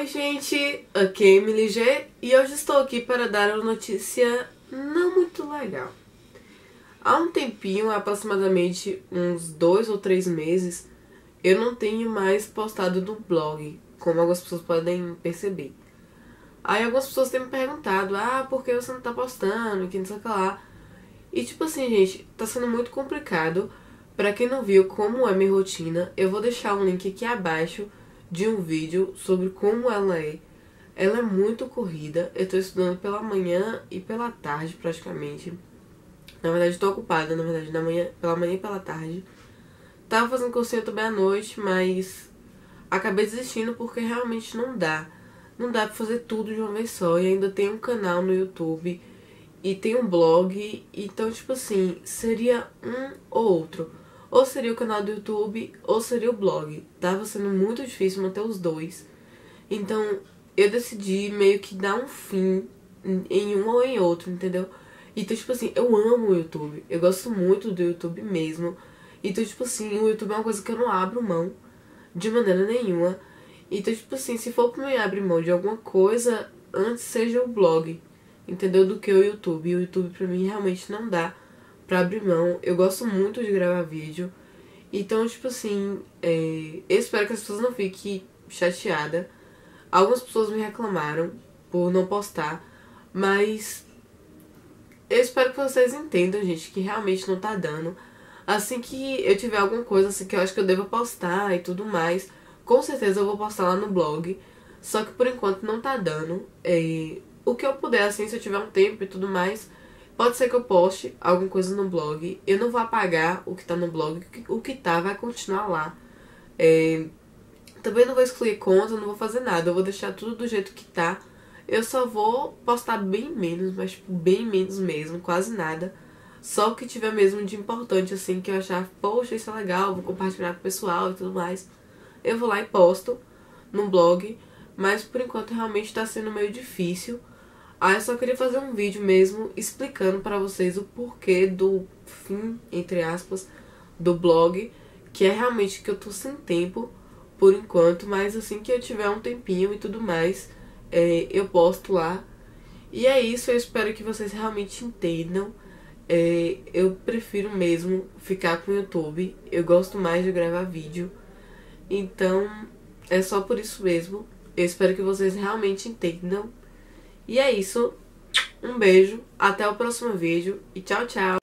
Oi gente, aqui é Emilly G e hoje estou aqui para dar uma notícia não muito legal. Há um tempinho, aproximadamente uns 2 ou 3 meses, eu não tenho mais postado do blog, como algumas pessoas podem perceber. Aí algumas pessoas têm me perguntado, por que você não tá postando, que não sei o que lá. E tipo assim, gente, tá sendo muito complicado. Pra quem não viu como é minha rotina, eu vou deixar um link aqui abaixo de um vídeo sobre como ela é. Ela é muito corrida, eu tô estudando pela manhã e pela tarde praticamente. Na verdade tô ocupada, pela manhã e pela tarde. Tava fazendo cursinho também à noite, mas acabei desistindo porque realmente não dá. Não dá pra fazer tudo de uma vez só, e ainda tem um canal no YouTube e tem um blog, então tipo assim, seria um ou outro. Ou seria o canal do YouTube, ou seria o blog. Tava sendo muito difícil manter os dois. Então, eu decidi meio que dar um fim em um ou em outro, entendeu? Então, tipo assim, eu amo o YouTube. Eu gosto muito do YouTube mesmo. Então, tipo assim, o YouTube é uma coisa que eu não abro mão de maneira nenhuma. Então, tipo assim, se for pra mim abrir mão de alguma coisa, antes seja o blog, entendeu? Do que o YouTube. E o YouTube pra mim realmente não dá pra abrir mão. Eu gosto muito de gravar vídeo. Então, tipo assim, eu espero que as pessoas não fiquem chateadas. Algumas pessoas me reclamaram por não postar, mas eu espero que vocês entendam, gente, que realmente não tá dando. Assim que eu tiver alguma coisa assim que eu acho que eu devo postar e tudo mais, com certeza eu vou postar lá no blog. Só que por enquanto não tá dando. O que eu puder, assim, se eu tiver um tempo e tudo mais, pode ser que eu poste alguma coisa no blog. Eu não vou apagar o que tá no blog. O que tá vai continuar lá. Também não vou excluir conta, não vou fazer nada. Eu vou deixar tudo do jeito que tá. Eu só vou postar bem menos, mas tipo, bem menos mesmo, quase nada. Só o que tiver mesmo de importante, assim, que eu achar, poxa, isso é legal, vou compartilhar com o pessoal e tudo mais. Eu vou lá e posto no blog. Mas por enquanto realmente tá sendo meio difícil. Eu só queria fazer um vídeo mesmo explicando pra vocês o porquê do fim, entre aspas, do blog, que é realmente que eu tô sem tempo por enquanto, mas assim que eu tiver um tempinho e tudo mais, eu posto lá. E é isso, eu espero que vocês realmente entendam. Eu prefiro mesmo ficar com o YouTube, eu gosto mais de gravar vídeo, então é só por isso mesmo. Eu espero que vocês realmente entendam. E é isso, um beijo, até o próximo vídeo e tchau, tchau!